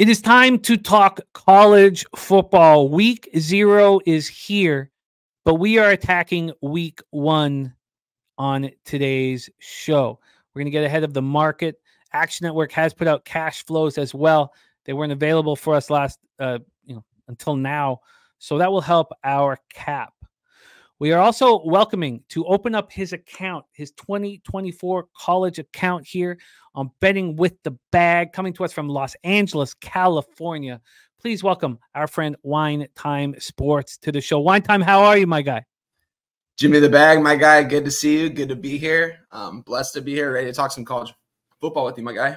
It is time to talk college football. Week 0 is here, but we are attacking week 1 on today's show. We're going to get ahead of the market. Action Network has put out cash flows as well. They weren't available for us until now, so that will help our cap. We are also welcoming to open up his account, his 2024 college account here on Betting with the Bag, coming to us from Los Angeles, California. Please welcome our friend Wine Time Sports to the show. Wine Time, how are you, my guy? Jimmy the Bag, my guy. Good to see you. Good to be here. I'm blessed to be here. Ready to talk some college football with you, my guy.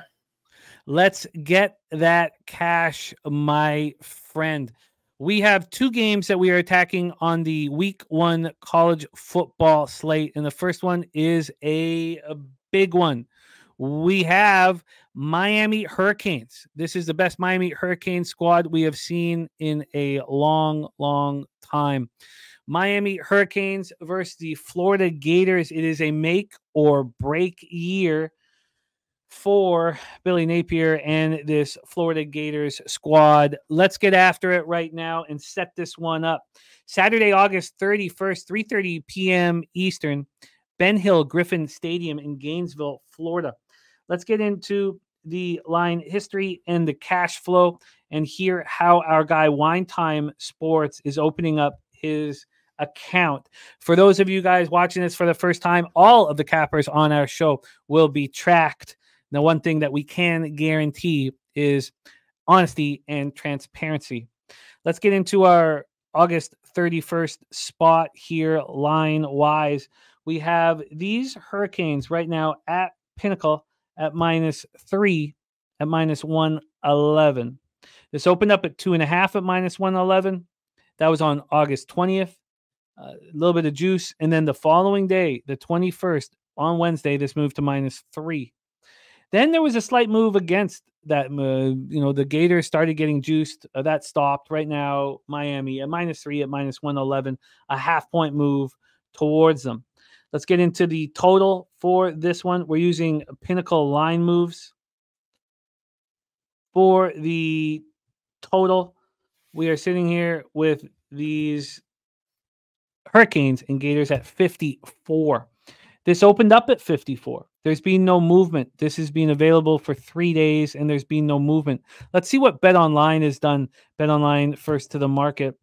Let's get that cash, my friend. We have two games that we are attacking on the week 1 college football slate. And the first one is a big one. We have Miami Hurricanes. This is the best Miami Hurricane squad we have seen in a long, long time. Miami Hurricanes versus the Florida Gators. It is a make or break year for Billy Napier and this Florida Gators squad. Let's get after it right now and set this one up. Saturday, August 31st, 3:30 p.m. Eastern, Ben Hill Griffin Stadium in Gainesville, Florida. Let's get into the line history and the cash flow and hear how our guy Wine Time Sports is opening up his account. For those of you guys watching this for the first time, all of the cappers on our show will be tracked. Now, one thing that we can guarantee is honesty and transparency. Let's get into our August 31st spot here, line-wise. We have these Hurricanes right now at Pinnacle at -3 at -111. This opened up at 2.5 at -111. That was on August 20th. A little bit of juice. And then the following day, the 21st, on Wednesday, this moved to -3. Then there was a slight move against that. The Gators started getting juiced. That stopped right now. Miami at -3 at -111, a half-point move towards them. Let's get into the total for this one. We're using Pinnacle line moves. For the total, we are sitting here with these Hurricanes and Gators at 54. This opened up at 54. There's been no movement. This has been available for 3 days, and there's been no movement. Let's see what Bet Online has done. Bet Online first to the market.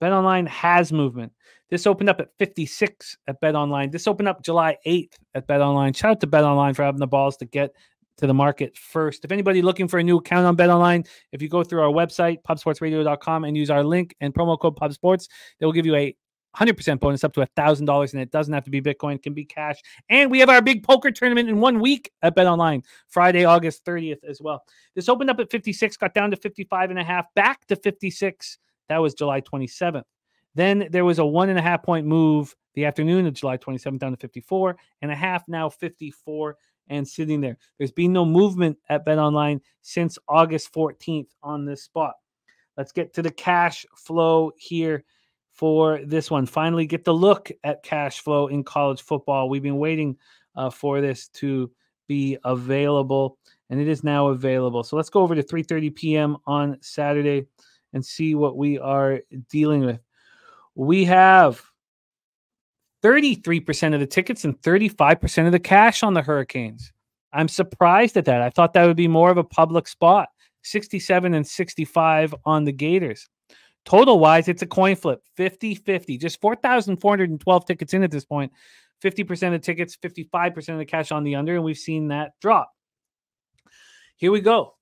Bet Online has movement. This opened up at 56 at Bet Online. This opened up July 8th at Bet Online. Shout out to Bet Online for having the balls to get to the market first. If anybody looking for a new account on Bet Online, if you go through our website, pubsportsradio.com, and use our link and promo code PubSports, they will give you a 100% bonus up to $1,000, and it doesn't have to be Bitcoin. It can be cash. And we have our big poker tournament in 1 week at Bet Online, Friday, August 30th as well. This opened up at 56, got down to 55.5, back to 56. That was July 27th. Then there was a 1.5-point move the afternoon of July 27th down to 54.5, now 54 and sitting there. There's been no movement at Bet Online since August 14th on this spot. Let's get to the cash flow here. For this one, finally get the look at cash flow in college football. We've been waiting for this to be available, and it is now available. So let's go over to 3:30 p.m. on Saturday and see what we are dealing with. We have 33% of the tickets and 35% of the cash on the Hurricanes. I'm surprised at that. I thought that would be more of a public spot. 67 and 65 on the Gators. Total-wise, it's a coin flip, 50-50. Just 4,412 tickets in at this point. 50% of tickets, 55% of the cash on the under, and we've seen that drop. Here we go.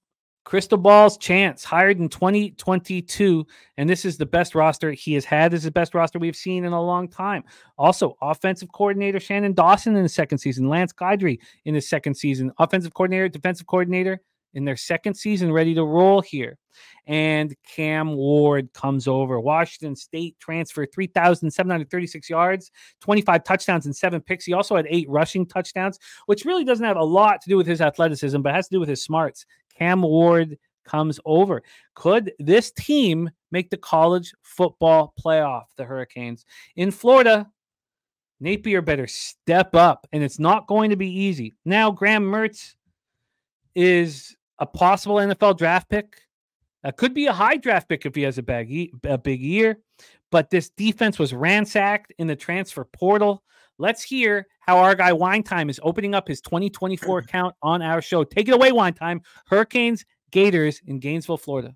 Cristobal's chance, hired in 2022, and this is the best roster he has had. This is the best roster we've seen in a long time. Also, offensive coordinator Shannon Dawson in his second season, Lance Guidry in his second season, offensive coordinator, defensive coordinator, in their second season, ready to roll here. And Cam Ward comes over. Washington State transfer, 3,736 yards, 25 touchdowns and 7 picks. He also had 8 rushing touchdowns, which really doesn't have a lot to do with his athleticism, but has to do with his smarts. Cam Ward comes over. Could this team make the college football playoff, the Hurricanes? In Florida, Napier better step up, and it's not going to be easy. Now, Graham Mertz is a possible NFL draft pick. Could be a high draft pick if he has a big year. But this defense was ransacked in the transfer portal. Let's hear how our guy Wine Time is opening up his 2024 account on our show. Take it away, Wine Time. Hurricanes, Gators in Gainesville, Florida.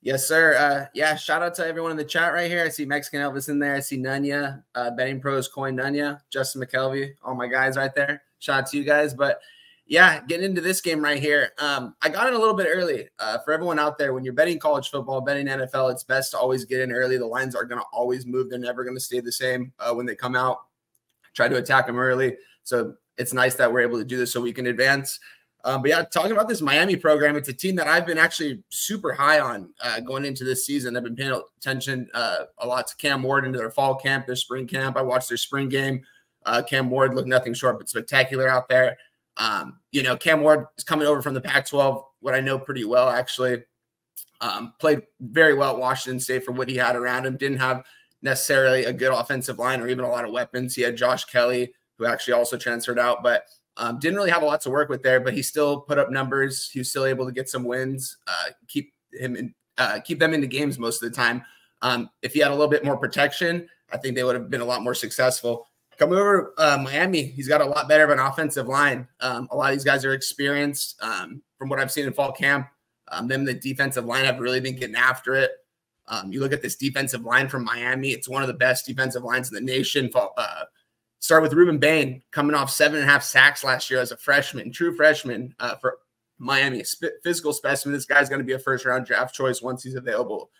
Yes, sir. Yeah, shout out to everyone in the chat right here. I see Mexican Elvis in there. I see Nunya, Betting Pros, Coin Nunya, Justin McKelvey, all my guys right there. Shout out to you guys. But yeah, getting into this game right here. I got in a little bit early. For everyone out there, when you're betting college football, betting NFL, it's best to always get in early. The lines are going to always move. They're never going to stay the same when they come out. Try to attack them early. So it's nice that we're able to do this so we can advance. But yeah, talking about this Miami program, it's a team that I've been actually super high on going into this season. I've been paying attention a lot to Cam Ward into their fall camp, their spring camp. I watched their spring game. Cam Ward looked nothing short but spectacular out there. You know, Cam Ward is coming over from the Pac-12, what I know pretty well, actually. Played very well at Washington State for what he had around him. Didn't have necessarily a good offensive line or even a lot of weapons. He had Josh Kelly, who actually also transferred out, but didn't really have a lot to work with there, but he still put up numbers. He was still able to get some wins, keep them into games most of the time. If he had a little bit more protection, I think they would have been a lot more successful. Coming over Miami, he's got a lot better of an offensive line. A lot of these guys are experienced. From what I've seen in fall camp, them the defensive line have really been getting after it. You look at this defensive line from Miami, it's one of the best defensive lines in the nation. Start with Reuben Bain, coming off 7.5 sacks last year as a freshman, true freshman for Miami. Physical specimen. This guy's going to be a first-round draft choice once he's available.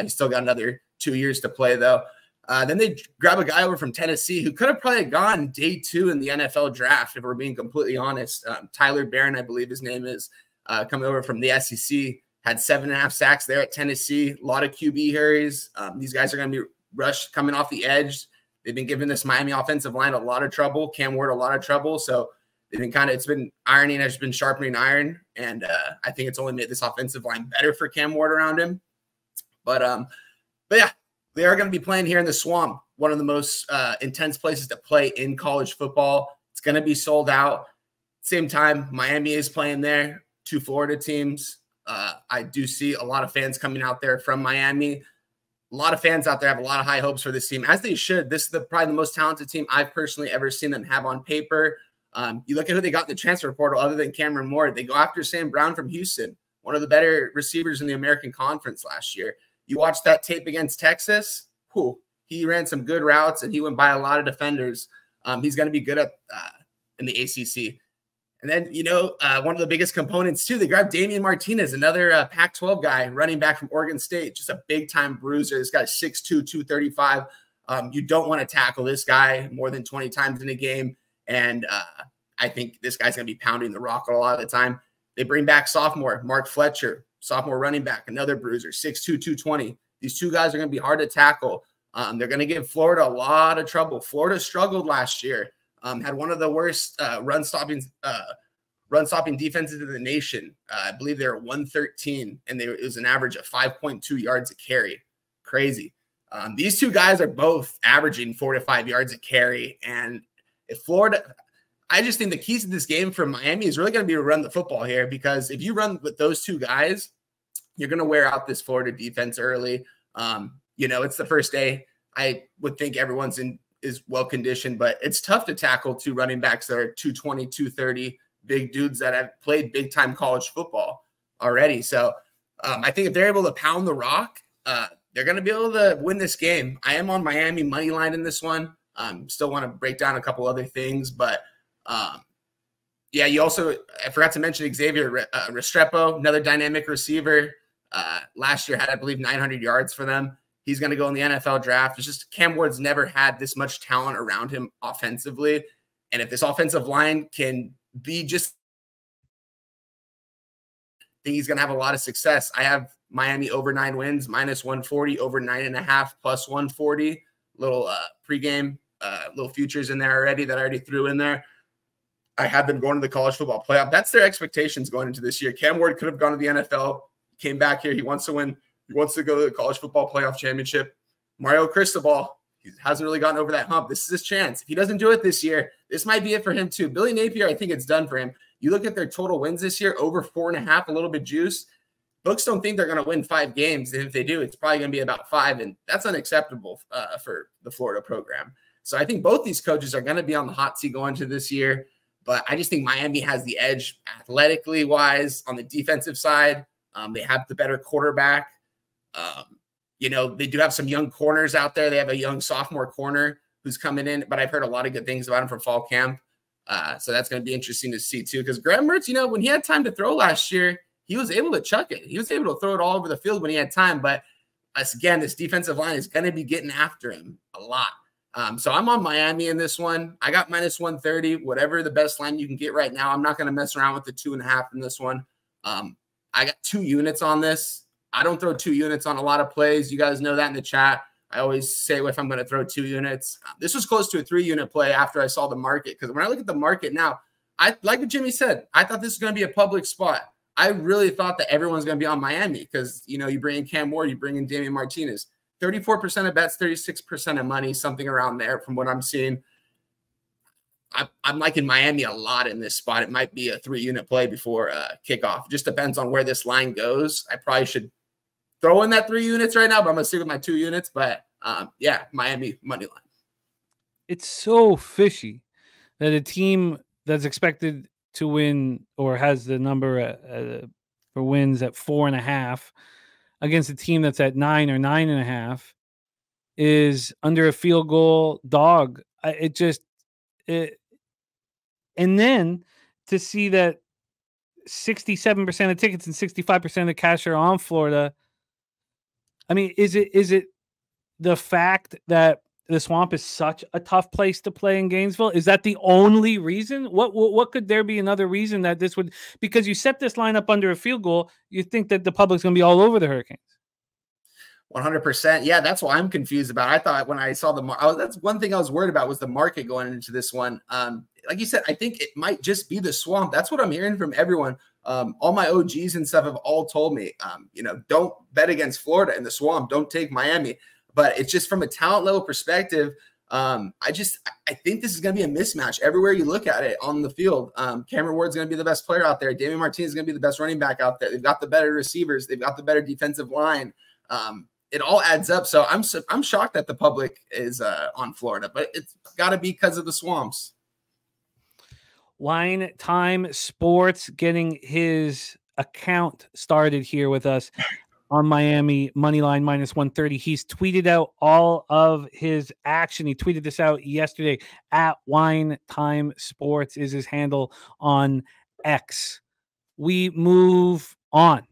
He's still got another 2 years to play, though. Then they grab a guy over from Tennessee who could have probably gone day two in the NFL draft, if we're being completely honest. Tyler Barron, I believe his name is, coming over from the SEC, had 7.5 sacks there at Tennessee. A lot of QB hurries. These guys are going to be rushed coming off the edge. They've been giving this Miami offensive line a lot of trouble. Cam Ward, a lot of trouble. So they've been it's been ironing, it's been sharpening iron. And I think it's only made this offensive line better for Cam Ward around him. But yeah, they are going to be playing here in the Swamp, one of the most intense places to play in college football. It's going to be sold out. Same time, Miami is playing there, two Florida teams. I do see a lot of fans coming out there from Miami. A lot of fans out there have a lot of high hopes for this team, as they should. This is probably the most talented team I've personally ever seen them have on paper. You look at who they got in the transfer portal other than Cameron Moore. They go after Sam Brown from Houston, one of the better receivers in the American Conference last year. You watch that tape against Texas. Whew, he ran some good routes, and he went by a lot of defenders. He's going to be good at in the ACC. And then, you know, one of the biggest components, too, they grabbed Damian Martinez, another Pac-12 guy, running back from Oregon State, just a big-time bruiser. This guy's 6'2", 235. You don't want to tackle this guy more than 20 times in a game, and I think this guy's going to be pounding the rock a lot of the time. They bring back sophomore Mark Fletcher, sophomore running back, another bruiser, 6'2", 220. These two guys are going to be hard to tackle. They're going to give Florida a lot of trouble. Florida struggled last year. Had one of the worst run stopping defenses in the nation. I believe they were 113, and it was an average of 5.2 yards a carry. Crazy. These two guys are both averaging 4 to 5 yards a carry. And if Florida, I just think the keys to this game for Miami is really going to be to run the football here, because if you run with those two guys, you're going to wear out this Florida defense early. You know, it's the first day. I would think everyone's is well conditioned, but it's tough to tackle two running backs that are 220, 230, big dudes that have played big time college football already. So I think if they're able to pound the rock, they're going to be able to win this game. I am on Miami money line in this one. Still want to break down a couple other things, but yeah, you also, I forgot to mention Xavier Restrepo, another dynamic receiver. Last year had, I believe, 900 yards for them. He's going to go in the NFL draft. It's just Cam Ward's never had this much talent around him offensively. And if this offensive line can be just, I think he's going to have a lot of success. I have Miami over 9 wins, -140, over 9.5, +140. Little pregame, little futures in there already that I already threw in there. I have them going to the college football playoff. That's their expectations going into this year. Cam Ward could have gone to the NFL, came back here. He wants to win. He wants to go to the college football playoff championship. Mario Cristobal, he hasn't really gotten over that hump. This is his chance. If he doesn't do it this year, this might be it for him too. Billy Napier, I think it's done for him. You look at their total wins this year, over 4.5, a little bit juice. books don't think they're going to win 5 games. And if they do, it's probably going to be about 5. And that's unacceptable for the Florida program. So I think both these coaches are going to be on the hot seat going into this year. But I just think Miami has the edge athletically wise on the defensive side. They have the better quarterback. You know, they do have some young corners out there. They have a young sophomore corner who's coming in, but I've heard a lot of good things about him from fall camp. So that's going to be interesting to see too, because Graham Mertz, you know, when he had time to throw last year, he was able to chuck it. He was able to throw it all over the field when he had time. But again, this defensive line is going to be getting after him a lot. So I'm on Miami in this one. I got -130, whatever the best line you can get right now. I'm not going to mess around with the 2.5 in this one. I got 2 units on this. I don't throw 2 units on a lot of plays. You guys know that in the chat. I always say if I'm going to throw 2 units. This was close to a 3-unit play after I saw the market. Because when I look at the market now, I like what Jimmy said. I thought this was going to be a public spot. I really thought that everyone's going to be on Miami because, you know, you bring in Cam Ward, you bring in Damian Martinez. 34% of bets, 36% of money, something around there from what I'm seeing. I'm liking Miami a lot in this spot. It might be a 3-unit play before kickoff. Just depends on where this line goes. I probably should throw in that 3 units right now, but I'm going to stick with my 2 units. But, yeah, Miami money line. It's so fishy that a team that's expected to win or has the number for wins at 4.5 against a team that's at 9 or 9.5 is under a field goal dog. And then to see that 67% of tickets and 65% of cash are on Florida. I mean, is it the fact that the Swamp is such a tough place to play in Gainesville? Is that the only reason? What could there be another reason that this would, because you set this line up under a field goal, you think that the public's going to be all over the Hurricanes. 100%. Yeah, that's what I'm confused about. I thought when I saw that's one thing I was worried about was the market going into this one. Like you said, I think it might just be the Swamp. That's what I'm hearing from everyone. All my OGs and stuff have all told me, you know, don't bet against Florida and the Swamp. Don't take Miami. But it's just from a talent level perspective, I think this is going to be a mismatch everywhere you look at it on the field. Cameron Ward's going to be the best player out there. Damian Martinez is going to be the best running back out there. They've got the better receivers. They've got the better defensive line. It all adds up. So I'm shocked that the public is on Florida, but it's got to be because of the Swamps. Wine Time Sports getting his account started here with us. On Miami, money line -130. He's tweeted out all of his action. He tweeted this out yesterday. At Wine Time Sports is his handle on X. We move on.